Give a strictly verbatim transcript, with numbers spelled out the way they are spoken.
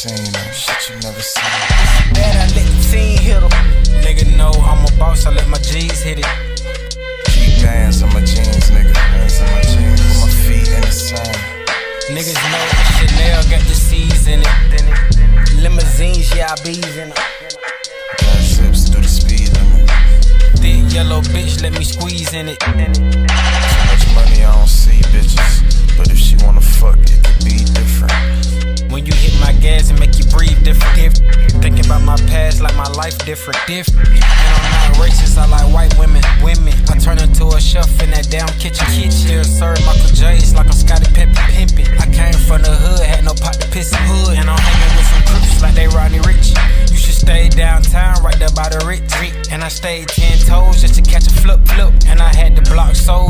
seen no shit you never seen. Man, I let the team hit em. Nigga know I'm a boss, I let my G's hit it. Keep bands on my jeans, nigga. Bands on my jeans. Put my feet in the sun. Niggas know that Chanel got the C's in it. Limousines, yeah, I B's in it. Got zips through the speed limit. Thick yellow bitch, let me squeeze in it. Too much money, I don't see bitches. But if she wanna fuck, it could be different. When you hit my gas and make you breathe different. Thinking about my past like my life different. Different. And I'm not racist, I like white women. Women. I turn into a chef in that damn kitchen. Kitchen. Still serve Michael J's like I'm Scottie Pimpin'. Pimpin'. I came from the hood, had no pot to piss in hood. And I'm hanging with some crooks like they Rodney Ricch. You should stay downtown, right there by the Ritz. And I stayed ten toes just to catch a flip flip. And I had the block sold.